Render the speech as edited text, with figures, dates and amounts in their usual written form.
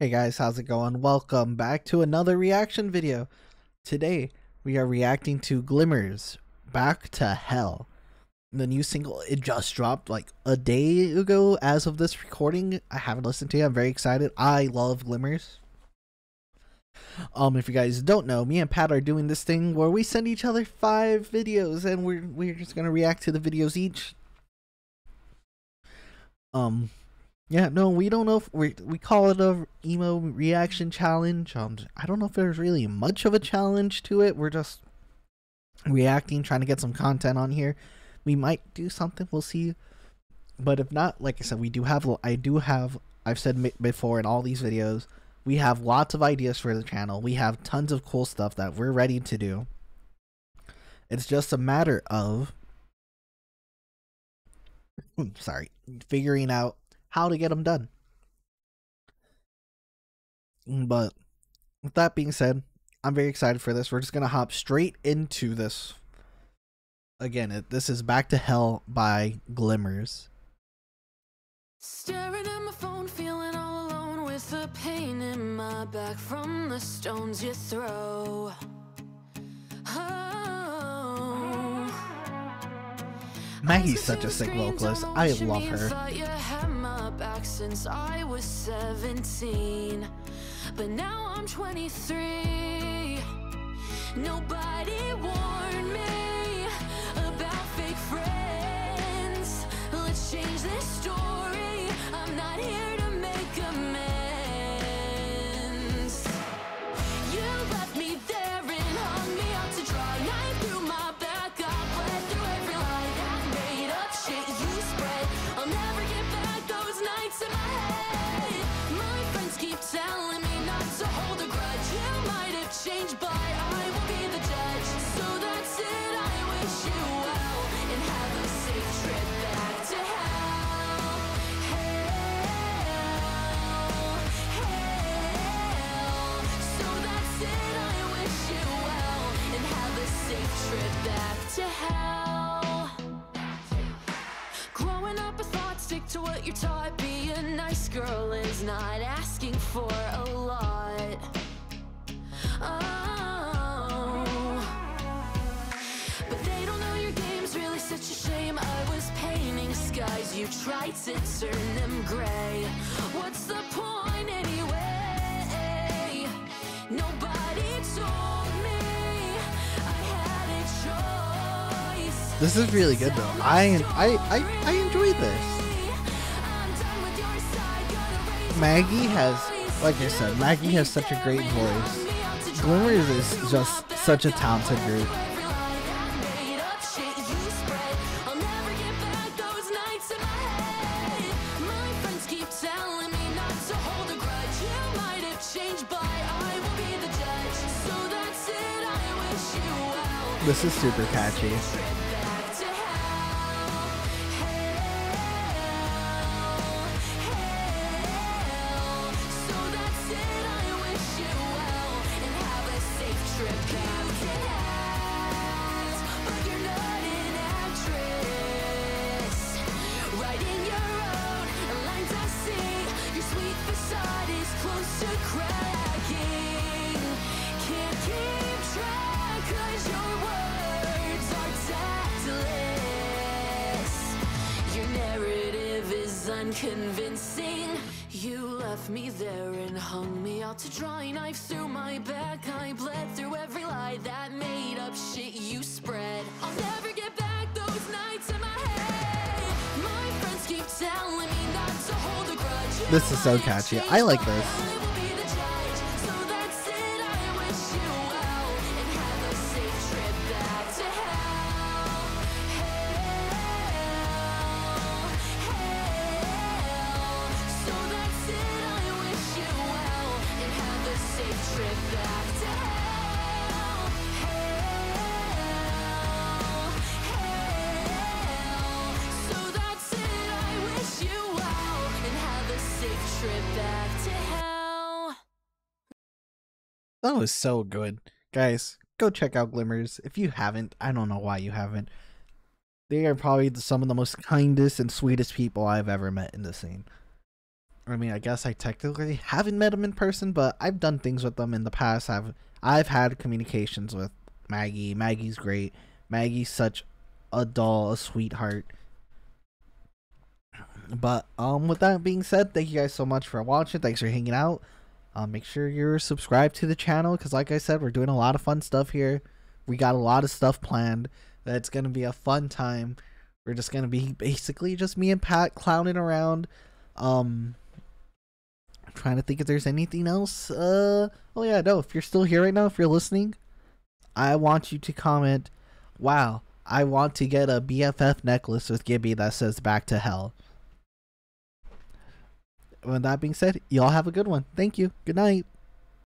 Hey guys, how's it going? Welcome back to another reaction video. Today we are reacting to Glimmers, Back to Hell. The new single, it just dropped like a day ago as of this recording. I haven't listened to it. I'm very excited. I love Glimmers. If you guys don't know, me and Pat are doing this thing where we send each other 5 videos and we're just gonna react to the videos each. Yeah, no, we don't know if we call it a emo reaction challenge. I don't know if there's really much of a challenge to it. We're just reacting, trying to get some content on here. We might do something, we'll see. But if not, like I said, I've said before in all these videos, we have lots of ideas for the channel. We have tons of cool stuff that we're ready to do. It's just a matter of, sorry, figuring out how to get them done. But with that being said, I'm very excited for this. We're just gonna hop straight into this. Again, this is Back to Hell by Glimmers. Staring at my phone, feeling all alone with the pain in my back from the stones you throw. Maggie's such a sick vocalist. I love her. Back since I was 17, but now I'm 23. Nobody warned me about fake friends. Let's change this story. I'm not here to make amends. You left me there and hung me out to dry. Night through my back, I bled through every lie. That made up shit you spread. I'll never get back to my head. My friends keep telling me not to hold a grudge. You might have changed, but I will be the judge. So that's it, I wish you well, and have a safe trip back to hell. Hell, hell. So that's it, I wish you well, and have a safe trip back to hell. Growing up, I thought, stick to what you're taught. Nice girl is not asking for a lot. Oh, but they don't know your game's really such a shame. I was painting skies, you tried to turn them gray. What's the point anyway? Nobody told me I had a choice. This is really good though. I enjoyed this. Maggie has, like I said, Maggie has such a great voice. Glimmers is just such a talented group. This is super catchy. Convincing, you left me there and hung me out to dry. Knife through my back, I bled through every lie. That made up shit you spread. I'll never get back those nights in my head. My friends keep telling me not to hold a grudge. This is so catchy. I like this. That was so good. Guys, go check out Glimmers. If you haven't, I don't know why you haven't. They are probably some of the most kindest and sweetest people I've ever met in the scene. I mean, I guess I technically haven't met him in person, but I've done things with them in the past. I've had communications with Maggie. Maggie's great. Maggie's such a doll, a sweetheart. But with that being said, thank you guys so much for watching. Thanks for hanging out. Make sure you're subscribed to the channel, because like I said, we're doing a lot of fun stuff here. We got a lot of stuff planned. That's going to be a fun time. We're just going to be basically just me and Pat clowning around. I'm trying to think if there's anything else. Oh yeah, no, if you're still here right now, if you're listening, I want you to comment, wow, I want to get a BFF necklace with Gibby that says Back to Hell. With that being said, y'all have a good one. Thank you. Good night.